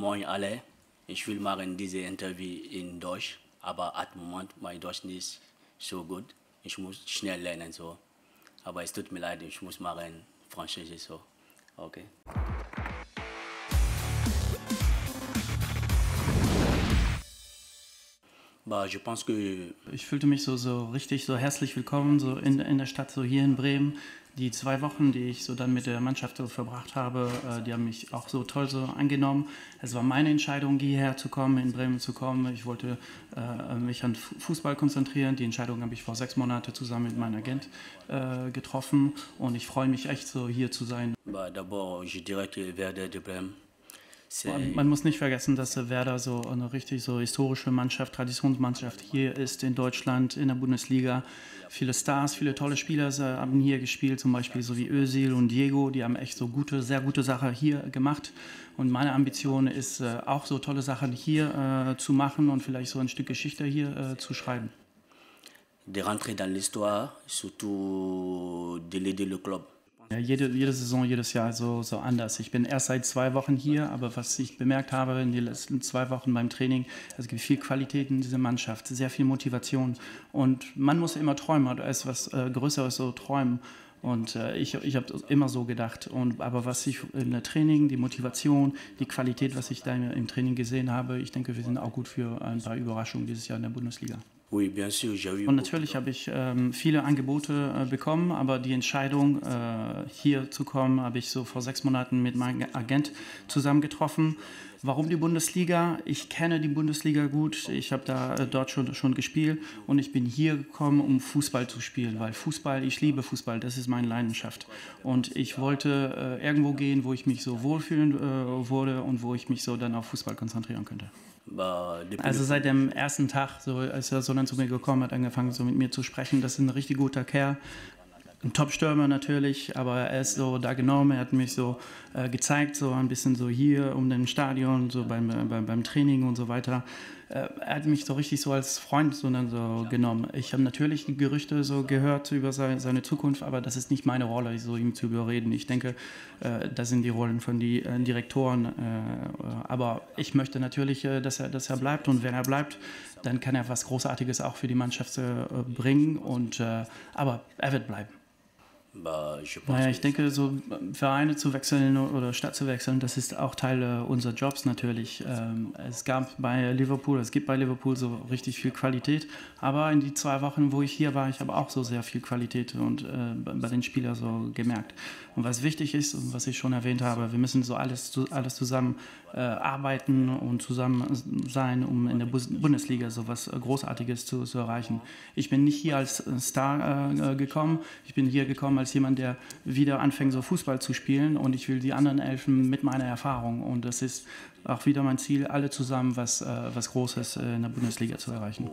Moin alle, ich will machen dieses Interview in Deutsch, aber at Moment mein Deutsch nicht so gut. Ich muss schnell lernen so. Aber es tut mir leid, ich muss machen Französisch so. Okay. Bah, je pense que ich fühlte mich so richtig so herzlich willkommen so in der Stadt, so hier in Bremen. Die 2 Wochen, die ich so dann mit der Mannschaft so verbracht habe, die haben mich auch so toll so angenommen. Es war meine Entscheidung, hierher zu kommen, in Bremen zu kommen. Ich wollte mich an Fußball konzentrieren. Die Entscheidung habe ich vor 6 Monaten zusammen mit meinem Agent getroffen. Und ich freue mich echt, so hier zu sein. D'abord, je dirais que Werder de Bremen. Man muss nicht vergessen, dass Werder so eine richtig so historische Mannschaft, Traditionsmannschaft hier ist in Deutschland, in der Bundesliga. Viele Stars, viele tolle Spieler haben hier gespielt, zum Beispiel so wie Özil und Diego, die haben echt so sehr gute Sachen hier gemacht. Und meine Ambition ist auch so tolle Sachen hier zu machen und vielleicht so ein Stück Geschichte hier zu schreiben. De rentrer dans l'histoire, surtout de l'aider le club. Ja, jede Saison, jedes Jahr so anders. Ich bin erst seit 2 Wochen hier, aber was ich bemerkt habe in den letzten 2 Wochen beim Training, es gibt viel Qualität in dieser Mannschaft, sehr viel Motivation. Und man muss immer träumen, oder also etwas Größeres so träumen. Und ich habe immer so gedacht. Aber was ich in der Training, die Motivation, die Qualität, was ich da im Training gesehen habe, ich denke, wir sind auch gut für ein paar Überraschungen dieses Jahr in der Bundesliga. Und natürlich habe ich viele Angebote bekommen, aber die Entscheidung, hier zu kommen, habe ich so vor 6 Monaten mit meinem Agent zusammen getroffen. Warum die Bundesliga? Ich kenne die Bundesliga gut, ich habe dort schon gespielt und ich bin hier gekommen, um Fußball zu spielen, weil Fußball, ich liebe Fußball, das ist meine Leidenschaft. Und ich wollte irgendwo gehen, wo ich mich so wohlfühlen würde und wo ich mich so dann auf Fußball konzentrieren könnte. Also seit dem ersten Tag, so, als er so dann zu mir gekommen hat, angefangen so mit mir zu sprechen, das ist ein richtig guter Kerl. Ein Top-Stürmer natürlich, aber er ist so da genommen, er hat mich so gezeigt, so ein bisschen so hier um den Stadion, so beim Training und so weiter. Er hat mich so richtig so als Freund so genommen. Ich habe natürlich Gerüchte so gehört über seine Zukunft, aber das ist nicht meine Rolle, so ihm zu überreden. Ich denke, das sind die Rollen von den Direktoren. Aber ich möchte natürlich, dass er bleibt, und wenn er bleibt, dann kann er was Großartiges auch für die Mannschaft bringen. Aber er wird bleiben. Naja, ich denke, so Vereine zu wechseln oder Stadt zu wechseln, das ist auch Teil unserer Jobs natürlich. Es gibt bei Liverpool so richtig viel Qualität, aber in die 2 Wochen, wo ich hier war, ich habe auch so sehr viel Qualität und bei den Spielern so gemerkt. Und was wichtig ist und was ich schon erwähnt habe, wir müssen so alles zusammen arbeiten und zusammen sein, um in der Bundesliga so was Großartiges zu erreichen. Ich bin nicht hier als Star gekommen, ich bin hier gekommen als jemand, der wieder anfängt, so Fußball zu spielen, und ich will die anderen helfen mit meiner Erfahrung, und das ist auch wieder mein Ziel, alle zusammen was Großes in der Bundesliga zu erreichen.